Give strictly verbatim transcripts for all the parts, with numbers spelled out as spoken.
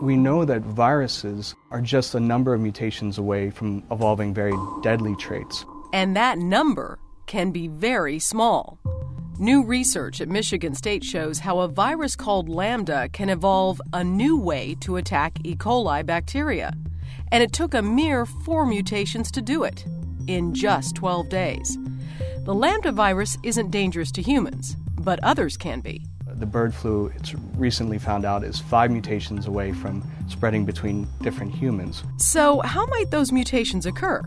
We know that viruses are just a number of mutations away from evolving very deadly traits. And that number can be very small. New research at Michigan State shows how a virus called Lambda can evolve a new way to attack E. coli bacteria. And it took a mere four mutations to do it in just twelve days. The Lambda virus isn't dangerous to humans, but others can be. The bird flu, it's recently found out, is five mutations away from spreading between different humans. So how might those mutations occur?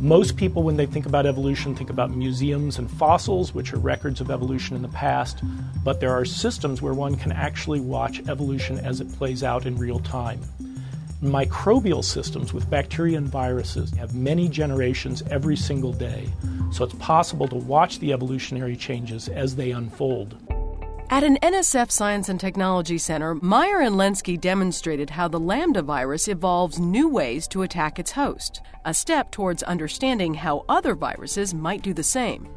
Most people, when they think about evolution, think about museums and fossils, which are records of evolution in the past. But there are systems where one can actually watch evolution as it plays out in real time. Microbial systems with bacteria and viruses have many generations every single day. So it's possible to watch the evolutionary changes as they unfold. At an N S F Science and Technology Center, Meyer and Lenski demonstrated how the Lambda virus evolves new ways to attack its host, a step towards understanding how other viruses might do the same.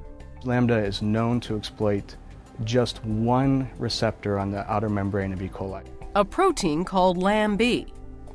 Lambda is known to exploit just one receptor on the outer membrane of E. coli. A protein called LamB.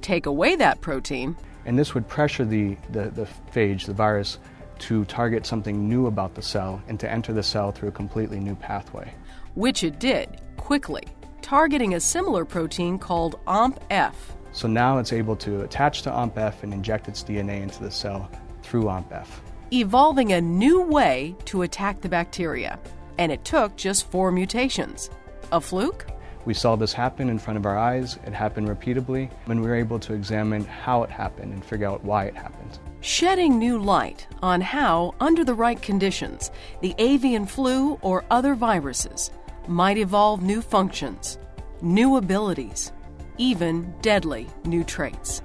Take away that protein. And this would pressure the, the, the phage, the virus, to target something new about the cell and to enter the cell through a completely new pathway. Which it did, quickly, targeting a similar protein called O M P F. So now it's able to attach to O M P F and inject its D N A into the cell through O M P F. Evolving a new way to attack the bacteria. And it took just four mutations. A fluke? We saw this happen in front of our eyes. It happened repeatably, and we were able to examine how it happened and figure out why it happened. Shedding new light on how, under the right conditions, the avian flu or other viruses might evolve new functions, new abilities, even deadly new traits.